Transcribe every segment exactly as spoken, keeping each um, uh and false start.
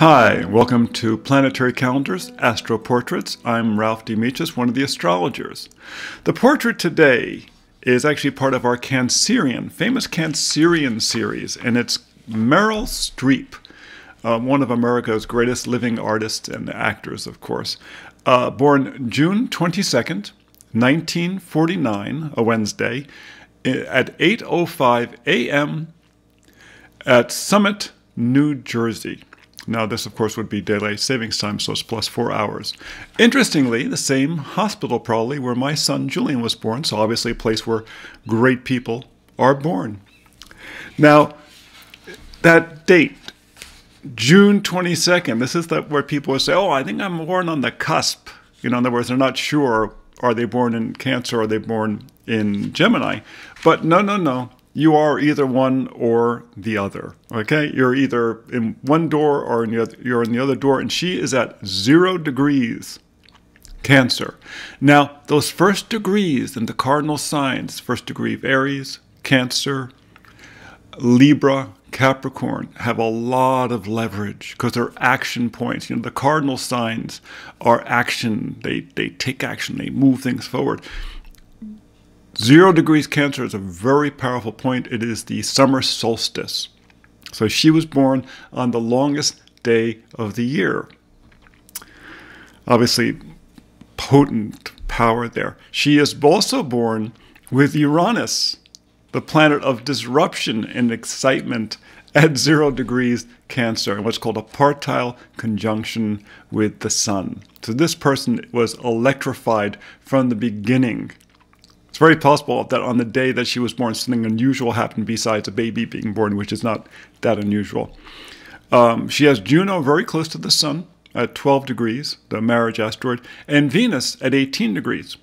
Hi, welcome to Planetary Calendars, Astro Portraits. I'm Ralph DeAmicis, one of the astrologers. The portrait today is actually part of our Cancerian, famous Cancerian series, and it's Meryl Streep, uh, one of America's greatest living artists and actors, of course. Uh, born June twenty-second, nineteen forty-nine, a Wednesday, at eight oh five a m at Summit, New Jersey. Now, this, of course, would be daylight savings time, so it's plus four hours. Interestingly, the same hospital probably where my son Julian was born, so obviously a place where great people are born. Now, that date, June twenty-second, this is that where people would say, oh, I think I'm born on the cusp. You know, in other words, they're not sure, are they born in Cancer, or are they born in Gemini? But no, no, no. You are either one or the other, okay? You're either in one door or in the other, you're in the other door, and she is at zero degrees, Cancer. Now, those first degrees in the cardinal signs, first degree of Aries, Cancer, Libra, Capricorn, have a lot of leverage because they're action points. You know, the cardinal signs are action. They, they take action. They move things forward. Zero degrees Cancer is a very powerful point. It is the summer solstice. So she was born on the longest day of the year. Obviously, potent power there. She is also born with Uranus, the planet of disruption and excitement, at zero degrees Cancer, in what's called a partile conjunction with the sun. So this person was electrified from the beginning. It's very possible that on the day that she was born, something unusual happened besides a baby being born, which is not that unusual. Um, she has Juno very close to the sun at twelve degrees, the marriage asteroid, and Venus at eighteen degrees.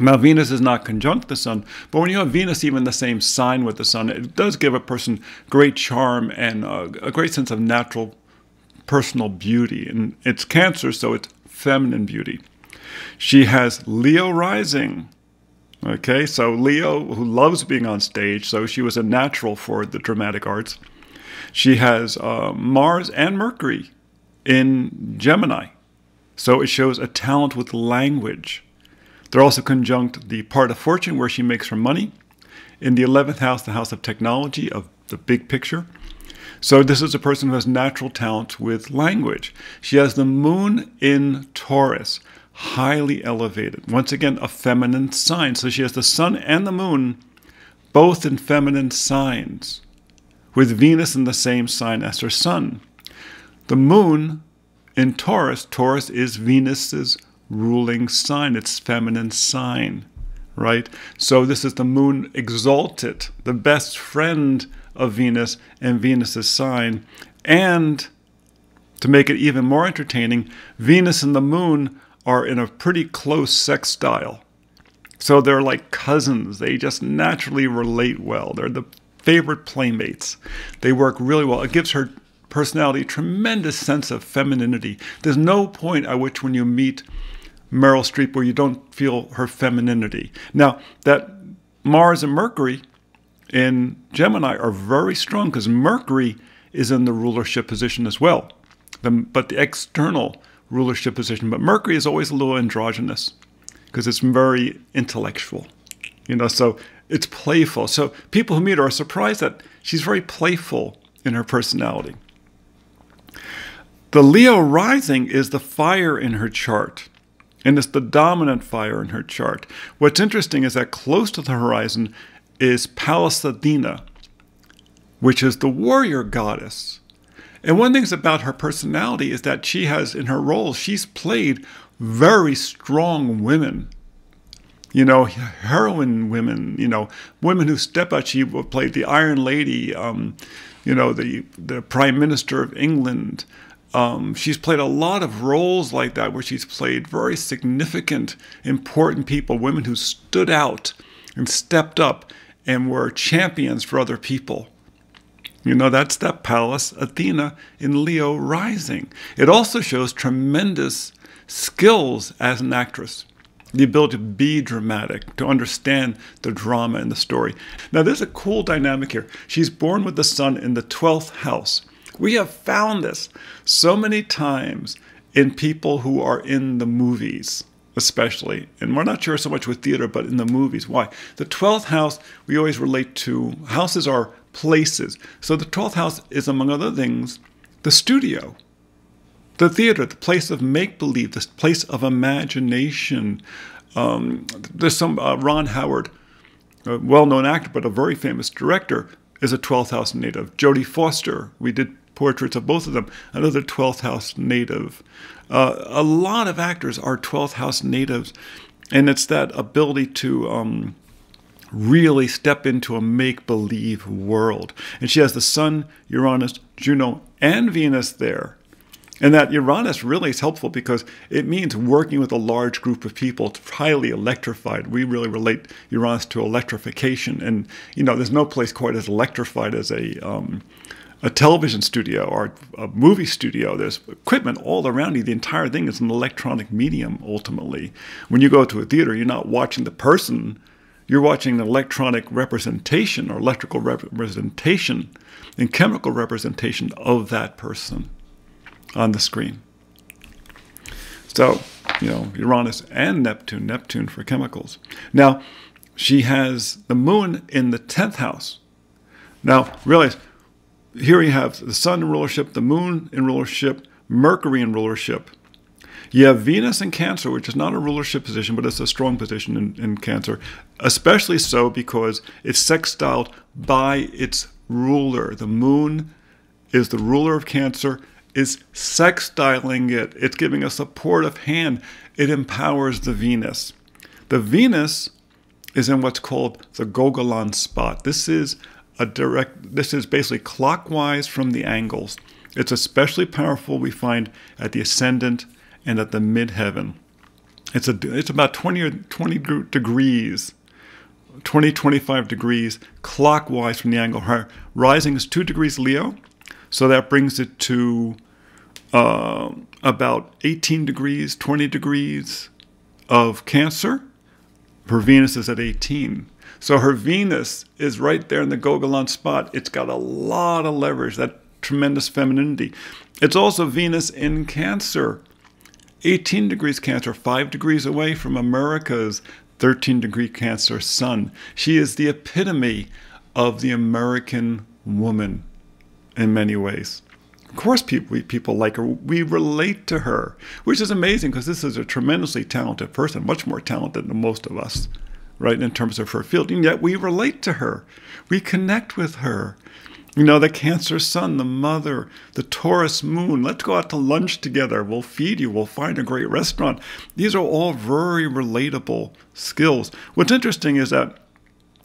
Now, Venus is not conjunct the sun, but when you have Venus even the same sign with the sun, it does give a person great charm and a, a great sense of natural personal beauty. And it's Cancer, so it's feminine beauty. She has Leo rising. Okay, so Leo, who loves being on stage, so she was a natural for the dramatic arts. She has uh, Mars and Mercury in Gemini, so it shows a talent with language. They're also conjunct the part of fortune, where she makes her money, in the eleventh house, the house of technology, of the big picture. So this is a person who has natural talent with language. She has the moon in Taurus, highly elevated. Once again, a feminine sign. So she has the sun and the moon both in feminine signs, with Venus in the same sign as her sun. The moon in Taurus, Taurus is Venus's ruling sign. It's feminine sign, right? So this is the moon exalted, the best friend of Venus and Venus's sign. And to make it even more entertaining, Venus and the moon are in a pretty close sextile. So they're like cousins. They just naturally relate well. They're the favorite playmates. They work really well. It gives her personality a tremendous sense of femininity. There's no point at which, when you meet Meryl Streep, where you don't feel her femininity. Now, that Mars and Mercury in Gemini are very strong, because Mercury is in the rulership position as well, the, but the external rulership position. But Mercury is always a little androgynous, because it's very intellectual, you know, so it's playful. So people who meet her are surprised that she's very playful in her personality. The Leo rising is the fire in her chart, and it's the dominant fire in her chart. What's interesting is that close to the horizon is Pallas Athena, which is the warrior goddess. And one thing about her personality is that she has, in her role, she's played very strong women. You know, heroine women, you know, women who step out. She played the Iron Lady, um, you know, the, the Prime Minister of England. Um, she's played a lot of roles like that, where she's played very significant, important people, women who stood out and stepped up and were champions for other people. You know, that's that Pallas Athena in Leo rising. It also shows tremendous skills as an actress, the ability to be dramatic, to understand the drama and the story. Now, there's a cool dynamic here. She's born with the sun in the twelfth house, We have found this so many times in people who are in the movies, especially. And we're not sure so much with theater, but in the movies. Why? The twelfth house, we always relate to, houses are places. So the twelfth house is, among other things, the studio, the theater, the place of make-believe, the place of imagination. Um, there's some, uh, Ron Howard, a well-known actor, but a very famous director, is a twelfth house native. Jodie Foster, we did portraits of both of them, another twelfth house native. Uh, a lot of actors are twelfth house natives, and it's that ability to um, really step into a make-believe world. And she has the Sun, Uranus, Juno, and Venus there. And that Uranus really is helpful because it means working with a large group of people. It's highly electrified. We really relate Uranus to electrification. And, you know, there's no place quite as electrified as a, um, a television studio or a movie studio. There's equipment all around you. The entire thing is an electronic medium, ultimately. When you go to a theater, you're not watching the person. You're watching an electronic representation or electrical representation and chemical representation of that person on the screen. So, you know, Uranus and Neptune, Neptune for chemicals. Now, she has the moon in the tenth house. Now, realize, here you have the sun in rulership, the moon in rulership, Mercury in rulership. You have Venus in Cancer, which is not a rulership position, but it's a strong position in, in Cancer, especially so because it's sextiled by its ruler. The moon is the ruler of Cancer, is sextiling it. It's giving a supportive hand. It empowers the Venus. The Venus is in what's called the Gogolan spot. This is a direct, this is basically clockwise from the angles. It's especially powerful, we find, at the ascendant and at the midheaven. It's a, it's about twenty or twenty degrees, twenty, twenty-five degrees clockwise from the angle. Her rising is two degrees Leo. So that brings it to uh, about eighteen degrees, twenty degrees of Cancer. Her Venus is at eighteen. So her Venus is right there in the Gogolan spot. It's got a lot of leverage, that tremendous femininity. It's also Venus in Cancer. eighteen degrees Cancer, five degrees away from America's thirteen degree Cancer Sun. She is the epitome of the American woman in many ways. Of course, people, we, people like her. We relate to her, which is amazing because this is a tremendously talented person, much more talented than most of us, right, in terms of her field. And yet we relate to her. We connect with her. You know, the Cancer Sun, the Mother, the Taurus Moon. Let's go out to lunch together. We'll feed you. We'll find a great restaurant. These are all very relatable skills. What's interesting is that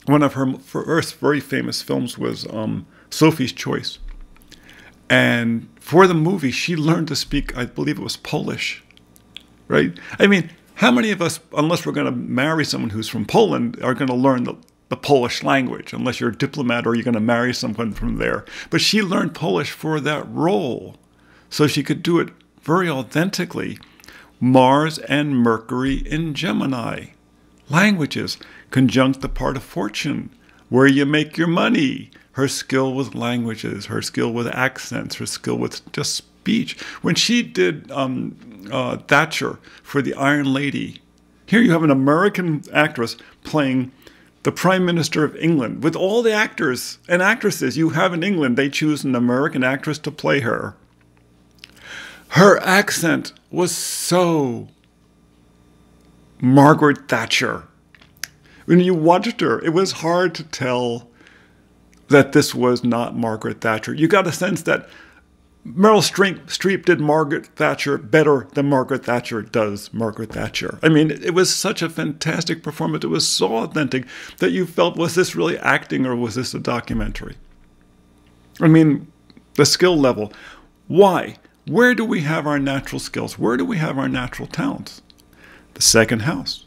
one of her first very famous films was um, Sophie's Choice. And for the movie, she learned to speak, I believe it was Polish, right? I mean, how many of us, unless we're going to marry someone who's from Poland, are going to learn the, the Polish language, unless you're a diplomat or you're going to marry someone from there. But she learned Polish for that role, so she could do it very authentically. Mars and Mercury in Gemini. Languages conjunct the part of fortune, where you make your money. Her skill with languages, her skill with accents, her skill with just speech. When she did um, uh, Thatcher for the Iron Lady, here you have an American actress playing the Prime Minister of England. With all the actors and actresses you have in England, they choose an American actress to play her. Her accent was so Margaret Thatcher. When you watched her, it was hard to tell that this was not Margaret Thatcher. You got a sense that Meryl Streep did Margaret Thatcher better than Margaret Thatcher does Margaret Thatcher. I mean, it was such a fantastic performance. It was so authentic that you felt, was this really acting or was this a documentary? I mean, the skill level. Why? Where do we have our natural skills? Where do we have our natural talents? The second house.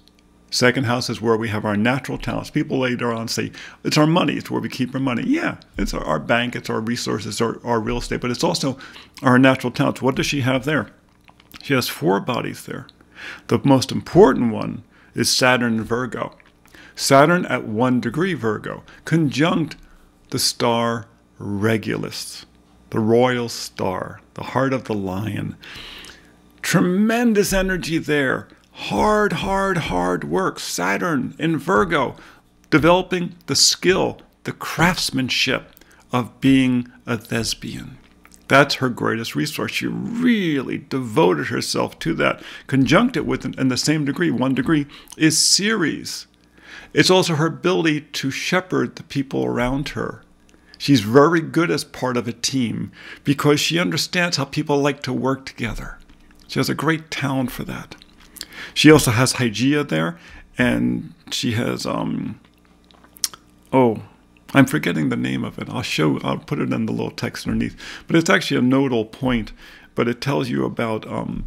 Second house is where we have our natural talents. People later on say, it's our money. It's where we keep our money. Yeah, it's our, our bank. It's our resources, our, our real estate. But it's also our natural talents. What does she have there? She has four bodies there. The most important one is Saturn in Virgo. Saturn at one degree Virgo, conjunct the star Regulus. the royal star, the heart of the lion. Tremendous energy there. Hard, hard, hard work. Saturn in Virgo, developing the skill, the craftsmanship of being a thespian. That's her greatest resource. She really devoted herself to that. Conjunct it with, in the same degree, one degree, is Ceres. It's also her ability to shepherd the people around her. She's very good as part of a team because she understands how people like to work together. She has a great talent for that. She also has Hygieia there, and she has, um, oh, I'm forgetting the name of it. I'll show, I'll put it in the little text underneath. But it's actually a nodal point, but it tells you about um,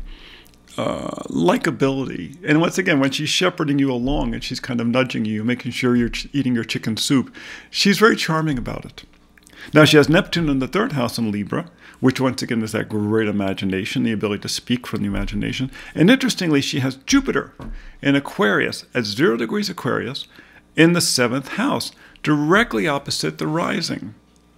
uh, likability. And once again, when she's shepherding you along and she's kind of nudging you, making sure you're ch eating your chicken soup, she's very charming about it. Now, she has Neptune in the third house in Libra, which once again is that great imagination, the ability to speak from the imagination. And interestingly, she has Jupiter in Aquarius at zero degrees Aquarius in the seventh house, directly opposite the rising.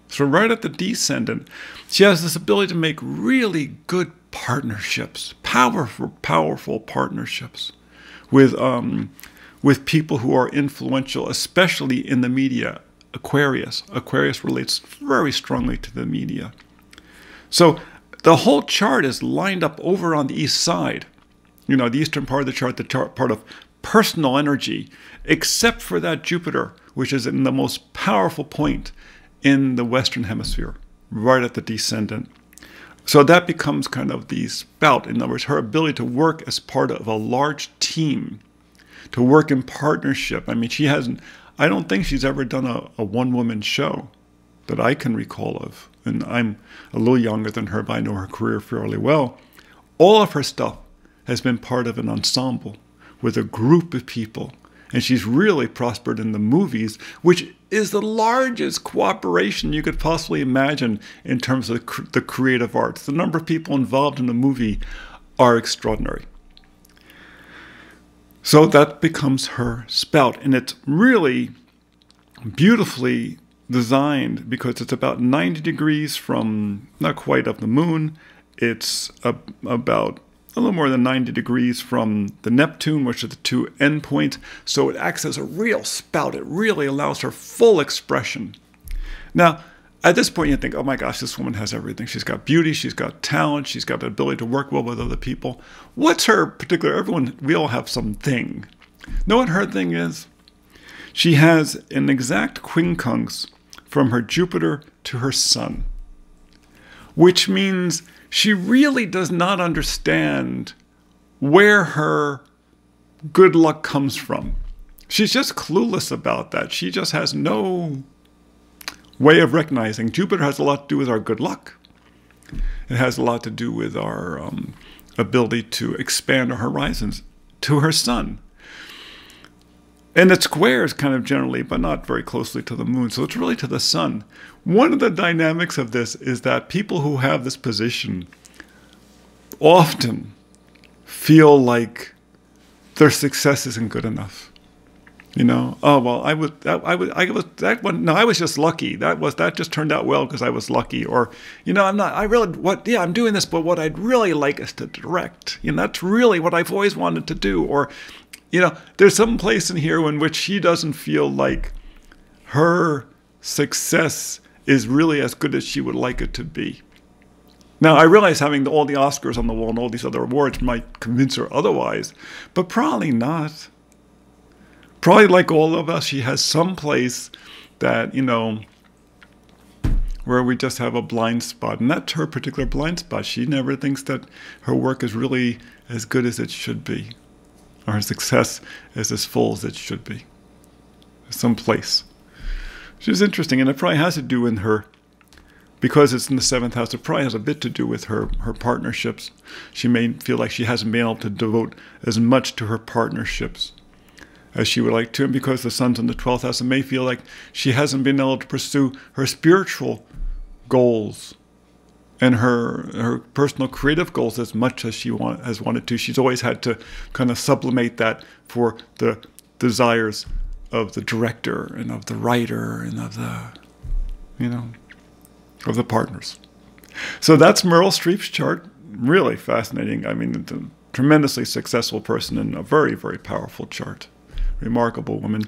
So right at the descendant, she has this ability to make really good partnerships, powerful, powerful partnerships with, um, with people who are influential, especially in the media. Aquarius. Aquarius relates very strongly to the media. So the whole chart is lined up over on the east side. You know, the eastern part of the chart, the chart part of personal energy, except for that Jupiter, which is in the most powerful point in the Western Hemisphere, right at the descendant. So that becomes kind of the spout. In other words, her ability to work as part of a large team, to work in partnership. I mean, she hasn't, I don't think she's ever done a, a one-woman show that I can recall of. And I'm a little younger than her, but I know her career fairly well. All of her stuff has been part of an ensemble with a group of people. And she's really prospered in the movies, which is the largest cooperation you could possibly imagine in terms of the creative arts. The number of people involved in a movie are extraordinary. So that becomes her spout, and it's really beautifully designed because it's about ninety degrees from, not quite, of the moon. It's a, about a little more than ninety degrees from the Neptune, which are the two endpoints. So it acts as a real spout. It really allows her full expression. Now, at this point, you think, oh my gosh, this woman has everything. She's got beauty, she's got talent, she's got the ability to work well with other people. What's her particular, everyone, we all have some thing. Know what her thing is? She has an exact quincunx from her Jupiter to her sun, which means she really does not understand where her good luck comes from. She's just clueless about that. She just has no way of recognizing. Jupiter has a lot to do with our good luck. It has a lot to do with our um, ability to expand our horizons to her sun. And it squares kind of generally, but not very closely to the moon. So it's really to the sun. One of the dynamics of this is that people who have this position often feel like their success isn't good enough. You know, oh well, I was, I, I was, I was that one. No, I was just lucky. That was that just turned out well because I was lucky. Or, you know, I'm not. I really, what? Yeah, I'm doing this, but what I'd really like is to direct. You know, that's really what I've always wanted to do. Or, you know, there's some place in here in which she doesn't feel like her success is really as good as she would like it to be. Now, I realize having all the Oscars on the wall and all these other awards might convince her otherwise, but probably not. Probably like all of us, she has some place that, you know, where we just have a blind spot. And that's her particular blind spot. She never thinks that her work is really as good as it should be, or her success is as full as it should be. Some place. Which is interesting, and it probably has to do with her, because it's in the seventh house, it probably has a bit to do with her, her partnerships. She may feel like she hasn't been able to devote as much to her partnerships as she would like to, and because the sun's in the twelfth house, it may feel like she hasn't been able to pursue her spiritual goals and her her personal creative goals as much as she want, has wanted to. She's always had to kind of sublimate that for the desires of the director and of the writer and of the, you know, of the partners. So that's Meryl Streep's chart. Really fascinating. I mean, a tremendously successful person and a very, very powerful chart. Remarkable woman.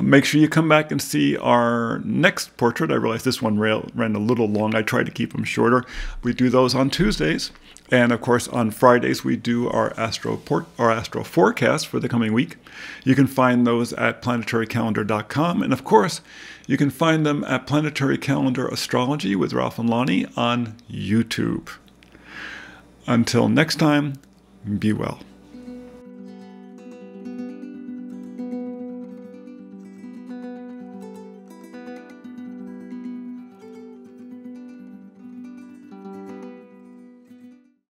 Make sure you come back and see our next portrait. I realize this one ran a little long. I try to keep them shorter. We do those on Tuesdays. And of course, on Fridays, we do our astro, port, our astro forecast for the coming week. You can find those at planetary calendar dot com. And of course, you can find them at Planetary Calendar Astrology with Ralph and Lahni on YouTube. Until next time, be well.